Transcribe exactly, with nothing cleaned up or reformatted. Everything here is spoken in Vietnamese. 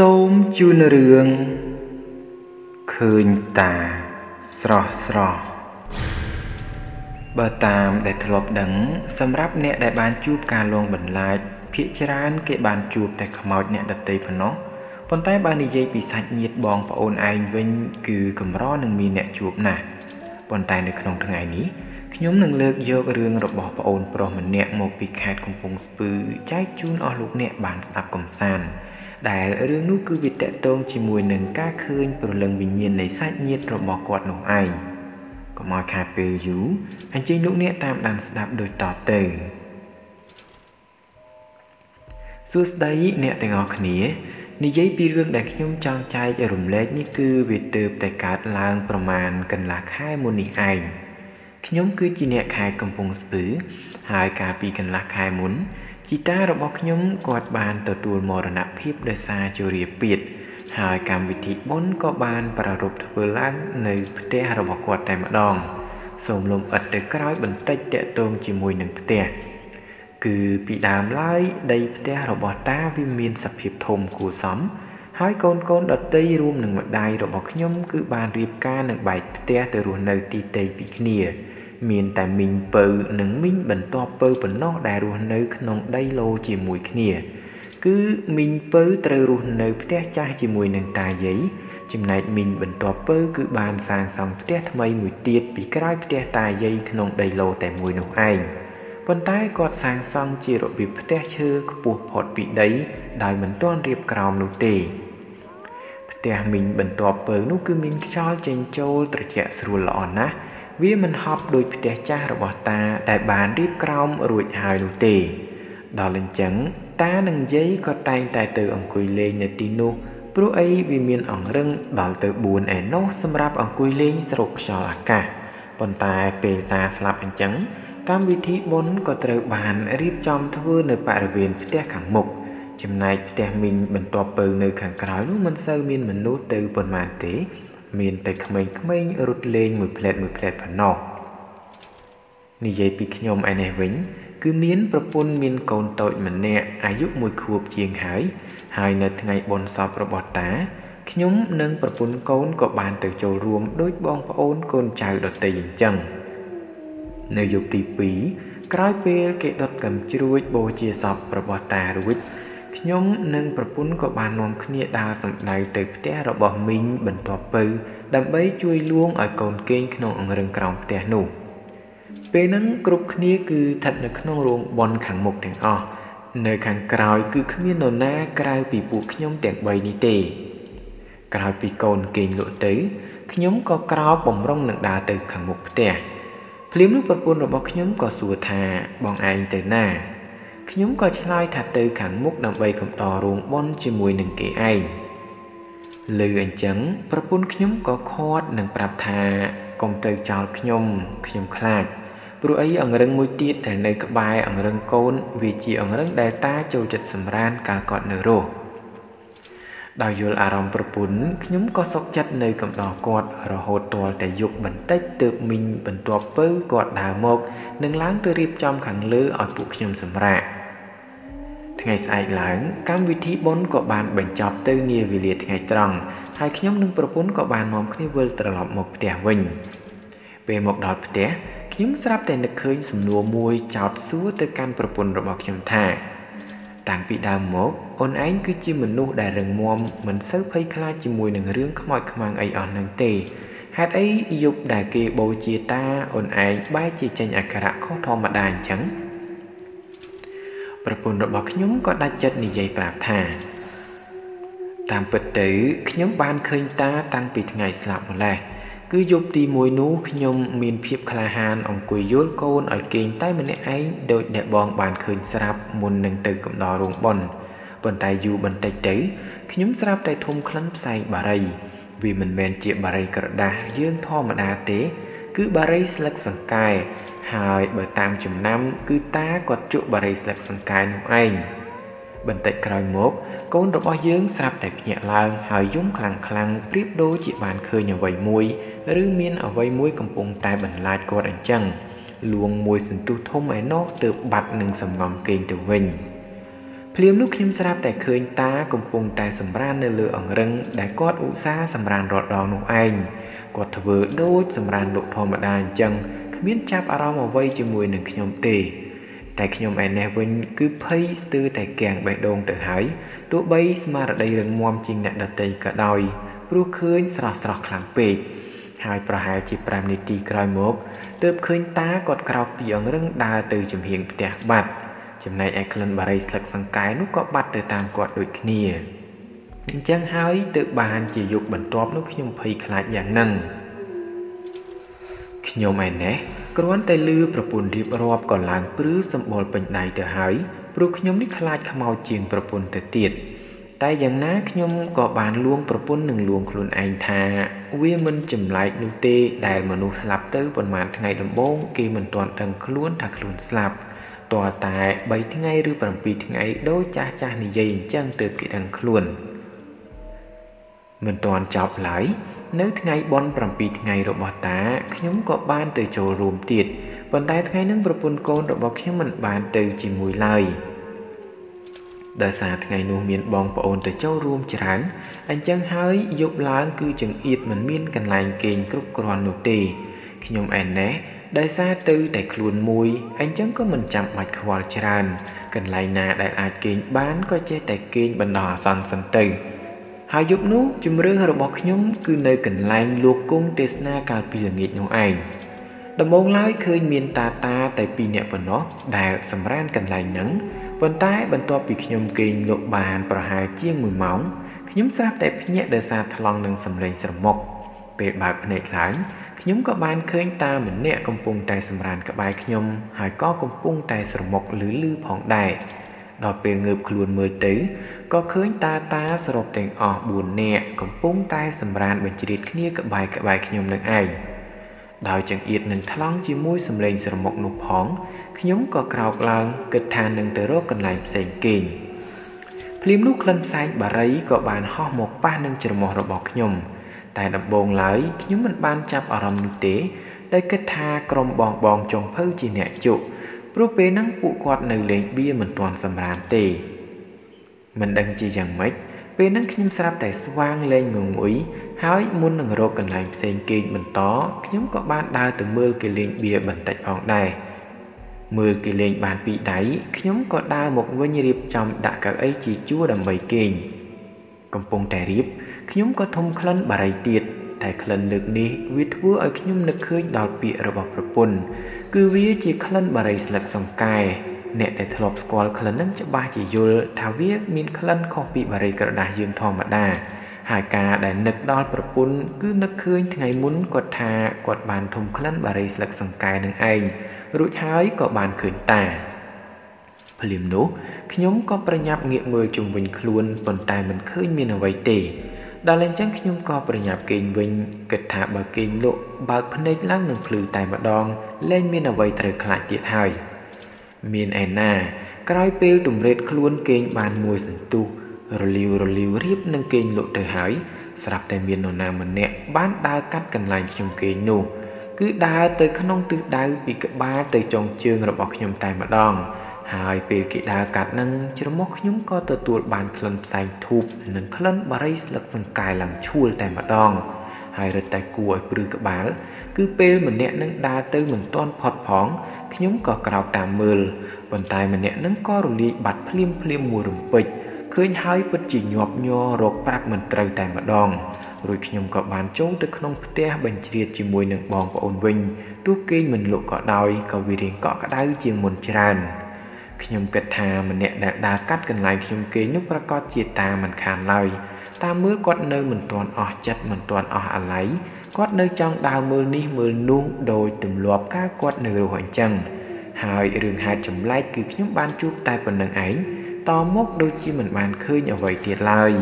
Xôm chun rương khơi tà srò srò Bờ tàm để thập đấng xâm rắp nẹ đại bàn chụp cà luồng bẩn lại phía chán kệ bàn chụp tại khả mọt nẹ đập tay phần nó Bọn tay bà nì dây bị sạch nhiệt bóng và ôn anh vinh cứ cầm rõ nâng mì nẹ chụp nà Bọn tay nực nông thương ai ní nhóm nâng lược dơ cái rương rộp bỏ và ôn bỏ mình nẹ một bị khát cùng phùng spư cháy chun o lúc nẹ bàn sạp cầm sàn Đại là rương nút cứ bị tệ tôn chỉ mùi nâng ca khơi và lần bình nhiên lấy sạch nhiệt rộp bỏ quạt nổ anh Có mọi khá bê dũ, anh chênh lúc nẹ tạm đàn sạp đôi tỏ tờ Suốt đấy nẹ tệ ngọt khá Nhi giấy bí rương đã nhóm chọn chạy ở rùm lệch như cư về tợp tại cát làng bà màn cần là khai môn nỉ ảnh. Khi nhóm cư chỉ nẹ khai cầm phông sứ, hai cát bị cần là khai môn, chỉ ta đã bọc nhóm quạt bàn tờ tuôn mò rả nạp hiếp đời xa cho rìa biệt. Hai cám vị thị bốn có bàn bà rả rộp thập vơ lãng nơi bất tệ hà rộp bọc quạt tại mạng đòn. Sống lông ật tới các rõi bẩn tách tệ tôm chỉ mùi nâng bất tệ. Cứ bị đám lại, đây tế rồi bỏ ta vì miền sập hiệp thùng của xóm Hai con con đợt tây rùm nâng mặt đài rồi bỏ nhóm cứ bàn riêng ca nâng bài tế từ rùa nơi tì tây bị khỉa Miền tại mình bờ nâng mình bẩn to bờ bẩn nó đài rùa nơi nông đầy lô chỉ mùi khỉa Cứ mình bờ trời rùa nơi tế chai chỉ mùi nâng tài giấy Chìm này mình bẩn to bờ cứ bàn sang xong tế thâm mây mùi tiết bị cái rái tế tài giấy nông đầy lô tại mùi nông anh Vân tay còn sáng xong chỉ rộp bị phát tế chư có buộc phọt bị đấy đòi mình toàn riêng cọng nụ tê. Phát tế mình bẩn tọp bởi nụ cư mình cho chênh chôl trở trẻ srụ lọ ná. Vì mình họp đôi phát tế chá rộp bỏ ta đại bán riêng cọng rụi hai nụ tê. Đó lên chẳng, ta nâng giấy có tay tài tử ổng cùi lê nhật tí nụ. Bố ấy vì mình ổng rừng đó là tử buồn ế nốt xâm rạp ổng cùi lê srụ cho là cả. Vân tay bê ta xa lạp anh chẳng. Cảm vị thị bốn có trời bàn riêng trong thơ nơi bạc viên phía tế khẳng mục Chìm này phía tế mình bẩn tọa bờ nơi khẳng khói lúc mình sơ mình mình nốt từ bồn màn tế Mình tới khả mình khả mình rút lên mùi plệt mùi plệt và nọ Nhi dây bị khả nhóm ai nè vĩnh Cứ miễn bà bôn mình còn tội mình nè ai giúp mùi khuộp chiên hái Hai nơi thằng ngày bốn sọp rồi bọt tá Khả nhóm nâng bà bôn con có bàn từ chỗ ruộng đối bóng và ôn con chào đợt tây dính chân Nơi dục tí bí, cõi bê kệ đọt cầm chửi bố chia sọp rồi bỏ ta rút Nhóm nâng bà bún của bà nông khía đào sẵn đầy tới phía rồi bỏ mình bẩn thoạp bư Đàm bấy chui luôn ở con kênh khá nông rừng cọng phía nụ Bê nâng cục khía cứ thật nâng khá nông ruộng bọn khẳng mục thằng ọ Nơi khẳng cõi cứ khá miên nổ ná cõi bị bụi khá nhóm tiếng bày ní tê Cõi bị con kênh lộ tới, khá nhóm có cõi bỏng rong nâng đá tới khẳng mục phía Phím lúc bật buồn rồi bọc nhóm có sùa thà, bọn anh tới nà Khi nhóm có chơi thật từ khẳng múc đầm bầy cầm tỏ ruộng bọn chì mùi nâng kế anh Lưu anh chẳng, bật buồn khi nhóm có khót nâng bạp thà, còn tới chào khi nhóm, khi nhóm khát Bụi ấy ẩn rừng mùi tiết để nơi các bài ẩn rừng côn vì chỉ ẩn rừng đài ta châu chật sầm ran cả cọt nở rổ Đào dùl à rộng bật bún, khi nhóm có sốc chất nơi cầm đỏ cọt rồi hột tòa để dục bẩn tách tự mình bẩn tòa bớ cọt đào mộc nâng láng tư riêng trong khẳng lư ở phụ khi nhóm xâm rạ. Thế ngày xa ảnh láng, cam vị thí bốn của bạn bẩn chọp tư nghe vì liệt ngày trọng hai khi nhóm nâng bật bún của bạn mong khi vươn trở lọc một tẻ vinh. Về một đọt bật tẻ, khi nhóm sắp tên được khơi xâm nua mùi chọt xua tư cam bật bún rồi bọc khi nhóm thả. Tạng bị đào mốt, ôn ánh cứ chi mình nụ đài rừng mồm, mình sớp hay khá chi mùi nâng rương khá mọi khá mang ấy ổn nâng tì. Hát ấy dục đài kia bầu chia ta, ôn ánh bái chi chanh ạc khá rạ khó thô mặt đàn chẳng. Bà bồn rộp bọc nhóm có đá chất nì dây bạp thà. Tạm bật tử, khi nhóm ban khơi ta tăng bị thằng ngày sạp một lạ. Cứ dục đi mùi nụ khi nhóm mình phiếp khá là hàn, ông quý dốt con ở kênh tay mình ấy đôi đẹp bọn bàn khơi sạp môn nâng tư cầm đỏ ruộng bọn. Bọn tay dù bần tay tới, khi nhóm sạp tay thông khăn say bà rây Vì mình men chịa bà rây cỡ đá dương thô mà đá tế Cứ bà rây sạc sẵn cài Hồi bởi tạm chùm năm, cứ ta quạt chỗ bà rây sạc sẵn cài nụ anh Bần tay cõi mốt, con rộp bó dương sạp tay nhẹ làng Hồi dùng khăn khăn riếp đô chịa bàn khơi nhỏ vầy mùi Rư miên ở vầy mùi cầm bông tay bần lại quạt ảnh chăng Luông mùi sẵn tu thông ấy nó tự bạch nâng sầm ngòm kênh từ mình ភ្លាមនោះខ្ញុំស្រាប់តែឃើញតាកំពុងតែសម្រាននៅលើអង្រឹងដែលគាត់ឧស្សាហ៍សម្រានរត់ដល់នោះឯង ចំណែកឯក្លិនបារីស្លឹកសង្កែនោះក៏បាត់ទៅតាមគាត់ដូចគ្នាអញ្ចឹងហើយទើបបានជាយុគបន្ទាប់នោះខ្ញុំភ័យខ្លាចយ៉ាងហ្នឹងខ្ញុំឯណេះគ្រាន់តែលឺប្រពន្ធរៀបរាប់កន្លងព្រឺសម្បល់ពេញដៃទៅហើយព្រោះខ្ញុំនេះខ្លាចខ្មោចជាងប្រពន្ធទៅទៀតតែយ៉ាងណាខ្ញុំក៏បានលួងប្រពន្ធនិងលួងខ្លួនឯងថាវាមិនចម្លែកនោះទេដែលមនុស្សស្លាប់ទៅប៉ុន្មានថ្ងៃដំបូងគេមិនទាន់ដឹងខ្លួនថាខ្លួនស្លាប់ តើតែបីថ្ងៃឬ ដោយសារទៅតែខ្លួនមួយអញ្ចឹងក៏មិនចាំបាច់ខ្វល់ច្រើនកន្លែងណាដែលអាចគេងបានក៏ចេះតែគេងបណ្ដោះអាសន្នសន្តិហើយយប់នោះជំរឿនរបស់ខ្ញុំគឺនៅកន្លែងលោកគង់ទេសនាកាលពីល្ងាចនោះឯងដំបូងឡើយឃើញមានតាតាតែពីរនាក់ប៉ុណ្ណោះដែលសម្រានកន្លែងហ្នឹងប៉ុន្តែបន្ទាប់ពីខ្ញុំគេងលក់បានប្រហែលជាង ខ្ញុំក៏បានឃើញ តាម្នាក់កំពុងតែសម្រានក្បាយខ្ញុំហើយក៏កំពុងតែស្រមុកលឺលឺផងដែរ ដល់ពេលងើបខ្លួនមើលទៅ ក៏ឃើញតាតាសរុបទាំងអស់ បួននាក់កំពុងតែសម្រានបញ្ជ្រាបគ្នាក្បាយក្បាយខ្ញុំនឹងឯង ដោយចង្អៀតនឹងថ្លង់ជាមួយសម្លេងស្រមុកនោះផង ខ្ញុំក៏ក្រោកឡើងគិតថានឹងទៅរកកន្លែងផ្សេងគេង ភ្លាមនោះក្លិនផ្សែងបារីក៏បានហោះមកប៉ះនឹងច្រមុះរបស់ខ្ញុំ តែដំបងឡើយខ្ញុំមិនបានចាប់អារម្មណ៍នោះទេដែលគិតថាក្រុមបងបងចុងភៅជាអ្នកជក់ព្រោះពេលហ្នឹងពួកគាត់នៅលេងបៀមិនទាន់សម្រានទេមិនដឹងជាយ៉ាងម៉េចពេលហ្នឹងខ្ញុំស្រាប់តែស្វាងលេងមើងអ៊ុយហើយមុននឹងរកកន្លែងផ្សេងគេងបន្តខ្ញុំក៏បានដើរទៅមើលគេលេងបៀបន្តិចផងដែរមើលគេលេងបានពីរដៃខ្ញុំក៏ដើរមកវិញរៀបចំដាក់កៅអីជាជួដើម្បីគេង កំពុងតែរៀបខ្ញុំក៏ធំក្លិនបារីទៀតតែក្លិនលើកនេះវាធ្វើឲ្យខ្ញុំនឹកឃើញដល់ពាក្យរបស់ប្រពន្ធគឺវាជាក្លិនបារីស្លឹកសង្កែអ្នកដែលធ្លាប់ស្គាល់ក្លិននឹងច្បាស់ជាយល់ថាវាមានក្លិនខុសពីបារីក្រដាស់យើងធម្មតាហើយការដែលនឹកដល់ប្រពន្ធគឺនឹកឃើញថ្ងៃមុនគាត់ថាគាត់បានធំក្លិនបារីស្លឹកសង្កែនឹងឯងរួចហើយក៏បានឃើញតា ភ្លាមនោះខ្ញុំក៏ប្រញាប់ងាកមើលជុំវិញខ្លួនប៉ុន្តែមិនឃើញមានអ្វីទេដល់អញ្ចឹងខ្ញុំក៏ប្រញាប់គេងវិញគិតថាបើគេងលក់បើកភ្នែកឡើងនឹងភ្លឺតែម្ដងលែងមានអ្វីត្រូវខ្លាចទៀតហើយមានឯណាក្រោយពេលទម្រេតខ្លួនគេងបានមួយសន្ទុះរលាវរលាវរៀបនឹងគេងលក់ទៅហើយស្រាប់តែមាននរណាម្នាក់បានដើរកាត់កន្លែងខ្ញុំគេងនោះ គឺដើរទៅក្នុងទិសដៅពីក្បាលទៅចុងជើងរបស់ខ្ញុំតែម្ដង ហើយពេលគេដើរកាត់នឹងច្រមុះខ្ញុំក៏ទទួលបានក្លិនផ្សែងធូបនិងក្លិនបារីស្លឹកសង្កែឡើងឈួលតែម្ដងហើយរត់តែគួរឲ្យព្រឺក្បាលគឺពេលម្នាក់នឹងដើរទៅមិនទាន់ផុតផងខ្ញុំក៏ក្រោកតាមមើលប៉ុន្តែម្នាក់នឹងក៏រលាយបាត់ភ្លាមភ្លាមមួយរំពេចឃើញហើយពិតជាញាប់ញ័ររោគប្រាប់មិនត្រូវតែម្ដងរួចខ្ញុំក៏បានចូលទៅក្នុងផ្ទះបញ្ជ្រាបជាមួយនឹងបងប្អូនវិញទោះគេងមិនលក់ក៏ដោយក៏វារៀងកក់ក្ដៅជាងមុនច្រើន ខ្ញុំគិតថាម្នាក់ដែលដើរកាត់កន្លែងខ្ញុំគេងនោះប្រកាសជាតាមិនខានឡើយតាមមើលគាត់នៅមិនទាន់អស់ចិត្តមិនទាន់អស់អាល័យគាត់នៅចង់ដើរមើលនេះមើលនោះដោយទម្លាប់ការគាត់នៅរស់អញ្ចឹងហើយរឿងហេតុចម្លែកគឺខ្ញុំបានជួបតែប៉ុណ្្នឹងឯងតមកដូចជាមិនបានឃើញអ្វីទៀតឡើយ